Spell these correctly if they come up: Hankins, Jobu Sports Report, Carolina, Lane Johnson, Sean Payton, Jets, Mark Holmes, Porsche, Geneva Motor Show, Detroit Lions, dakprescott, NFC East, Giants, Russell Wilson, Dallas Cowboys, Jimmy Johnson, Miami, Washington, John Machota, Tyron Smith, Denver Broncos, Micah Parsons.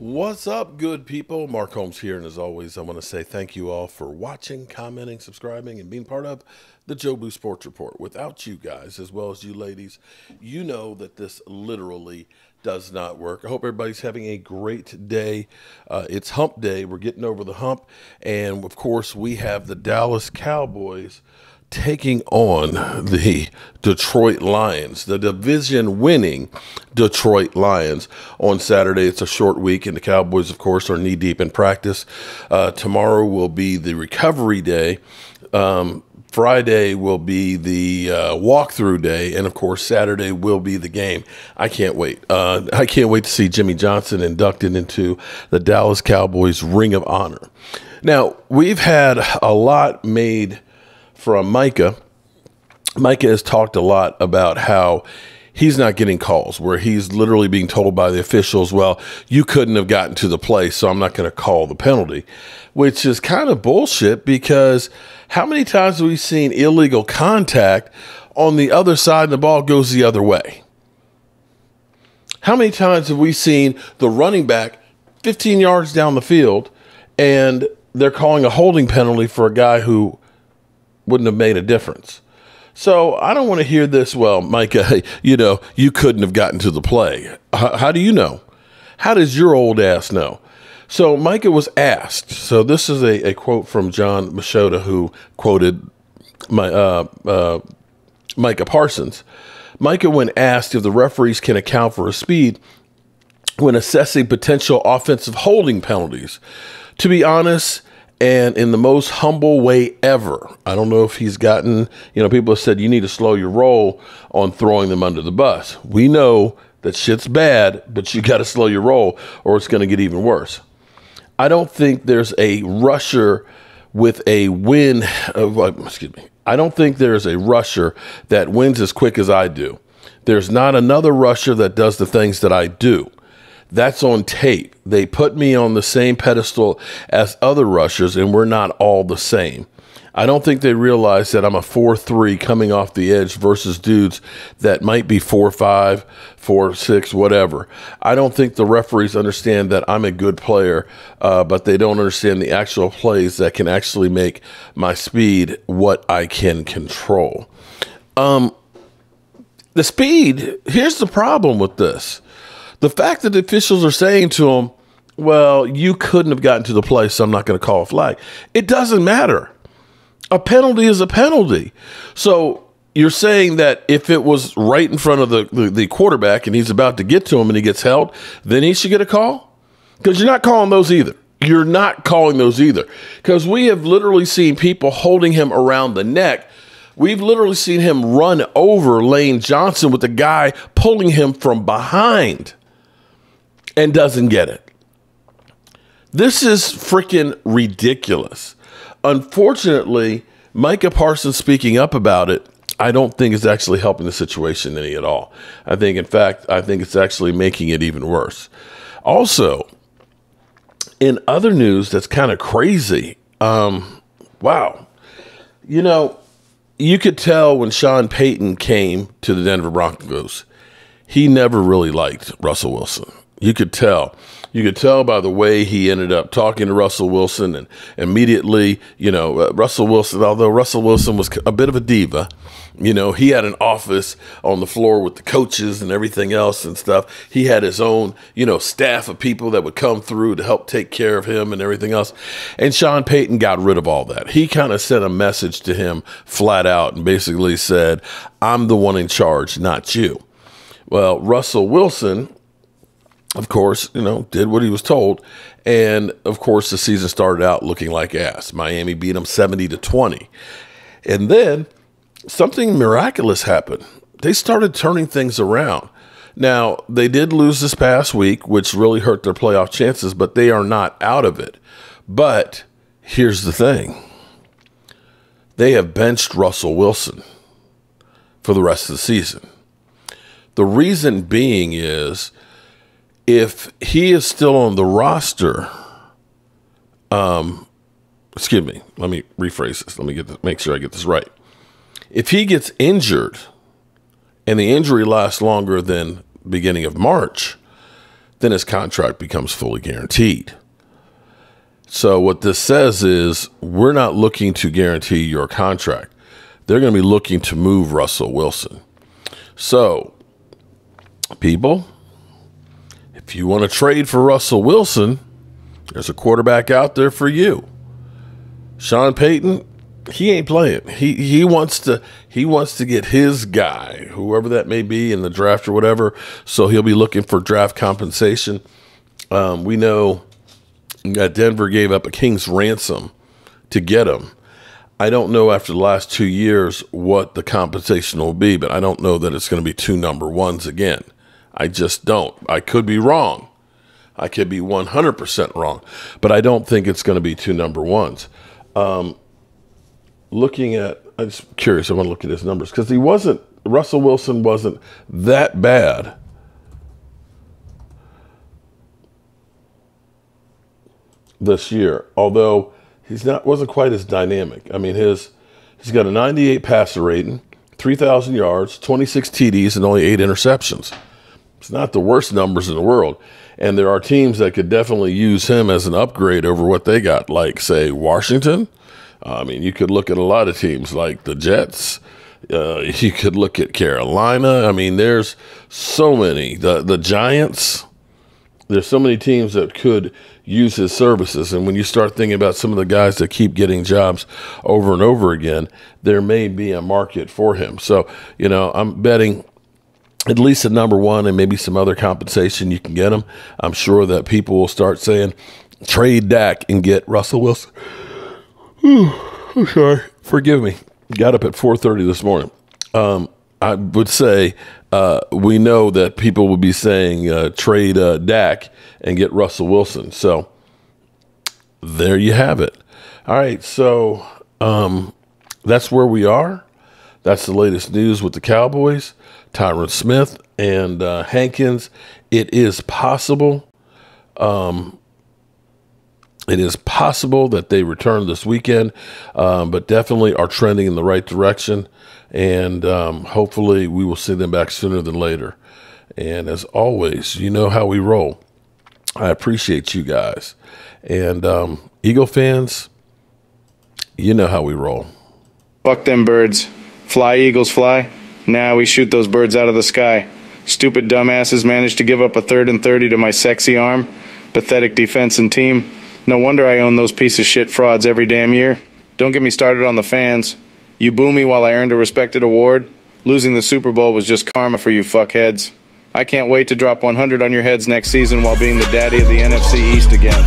What's up, good people? Mark Holmes here, and as always, I want to say thank you all for watching, commenting, subscribing, and being part of the Jobu Sports Report. Without you guys, as well as you ladies, you know that this literally does not work. I hope everybody's having a great day. It's hump day. We're getting over the hump, and of course, we have the Dallas Cowboys taking on the Detroit Lions, the division-winning Detroit Lions on Saturday. It's a short week, and the Cowboys, of course, are knee-deep in practice. Tomorrow will be the recovery day. Friday will be the walkthrough day, and of course Saturday will be the game. I can't wait. I can't wait to see Jimmy Johnson inducted into the Dallas Cowboys Ring of Honor. Now, we've had a lot made from Micah. Micah has talked a lot about how he's not getting calls, where he's literally being told by the officials, well, you couldn't have gotten to the play, so I'm not going to call the penalty, which is kind of bullshit, because how many times have we seen illegal contact on the other side and the ball goes the other way? How many times have we seen the running back 15 yards down the field and they're calling a holding penalty for a guy who wouldn't have made a difference? So I don't want to hear this, well, Micah, you know, you couldn't have gotten to the play. How do you know? How does your old ass know? So Micah was asked. So this is a quote from John Machota, who quoted my Micah Parsons. Micah, when asked if the referees can account for his speed when assessing potential offensive holding penalties, to be honest, and in the most humble way ever, I don't know if he's gotten, you know, people have said you need to slow your roll on throwing them under the bus. We know that shit's bad, but you got to slow your roll or it's going to get even worse. I don't think there's a rusher with a win. Excuse me. I don't think there's a rusher that wins as quick as I do. There's not another rusher that does the things that I do. That's on tape. They put me on the same pedestal as other rushers, and we're not all the same. I don't think they realize that I'm a 4-3 coming off the edge versus dudes that might be 4-5, 4-6, whatever. I don't think the referees understand that I'm a good player, but they don't understand the actual plays that can actually make my speed what I can control. The speed, here's the problem with this. The fact that the officials are saying to him, well, you couldn't have gotten to the play, so I'm not going to call a flag. It doesn't matter. A penalty is a penalty. So you're saying that if it was right in front of the quarterback and he's about to get to him and he gets held, then he should get a call? Because you're not calling those either. You're not calling those either. Because we have literally seen people holding him around the neck. We've literally seen him run over Lane Johnson with the guy pulling him from behind. And doesn't get it. This is freaking ridiculous. Unfortunately, Micah Parsons speaking up about it, I don't think is actually helping the situation any at all. I think, in fact, I think it's actually making it even worse. Also, in other news that's kind of crazy, wow. You know, you could tell when Sean Payton came to the Denver Broncos, he never really liked Russell Wilson. You could tell. You could tell by the way he ended up talking to Russell Wilson, and immediately, you know, Russell Wilson, although Russell Wilson was a bit of a diva, you know, he had an office on the floor with the coaches and everything else and stuff. He had his own, you know, staff of people that would come through to help take care of him and everything else. And Sean Payton got rid of all that. He kind of sent a message to him flat out and basically said, I'm the one in charge, not you. Well, Russell Wilson, of course, you know, did what he was told. And, of course, the season started out looking like ass. Miami beat them 70-20. And then something miraculous happened. They started turning things around. Now, they did lose this past week, which really hurt their playoff chances, but they are not out of it. But here's the thing. They have benched Russell Wilson for the rest of the season. The reason being is, if he is still on the roster, excuse me, let me rephrase this. Let me get this, make sure I get this right. If he gets injured and the injury lasts longer than beginning of March, then his contract becomes fully guaranteed. So what this says is we're not looking to guarantee your contract. They're going to be looking to move Russell Wilson. So, people, if you want to trade for Russell Wilson, there's a quarterback out there for you. Sean Payton, he ain't playing. He wants to get his guy, whoever that may be in the draft or whatever. So he'll be looking for draft compensation. We know that Denver gave up a king's ransom to get him. I don't know after the last 2 years what the compensation will be, but I don't know that it's going to be 2 number 1s again. I just don't. I could be wrong. I could be 100% wrong, but I don't think it's going to be 2 number 1s. Looking at, I'm just curious, I want to look at his numbers because he wasn't, Russell Wilson wasn't that bad. This year, although he's not, wasn't quite as dynamic. I mean, he's got a 98 passer rating, 3,000 yards, 26 TDs, and only 8 interceptions. It's not the worst numbers in the world. And there are teams that could definitely use him as an upgrade over what they got, like, say, Washington. I mean, you could look at a lot of teams like the Jets. You could look at Carolina. I mean, there's so many. The Giants. There's so many teams that could use his services. And when you start thinking about some of the guys that keep getting jobs over and over again, there may be a market for him. So, you know, I'm betting at least a number 1 and maybe some other compensation you can get him. I'm sure that people will start saying, trade Dak and get Russell Wilson. Ooh, I'm sorry. Forgive me. Got up at 4:30 this morning. I would say we know that people would be saying trade Dak and get Russell Wilson. So there you have it. All right. So that's where we are. That's the latest news with the Cowboys, Tyron Smith and Hankins. It is possible. It is possible that they return this weekend, but definitely are trending in the right direction. And hopefully we will see them back sooner than later. And as always, you know how we roll. I appreciate you guys. And Eagle fans, you know how we roll. Fuck them birds. Fly, Eagles, fly. Now we shoot those birds out of the sky. Stupid dumbasses managed to give up a 3rd and 30 to my sexy arm. Pathetic defense and team. No wonder I own those piece of shit frauds every damn year. Don't get me started on the fans. You boo me while I earned a respected award. Losing the Super Bowl was just karma for you fuckheads. I can't wait to drop 100 on your heads next season while being the daddy of the NFC East again.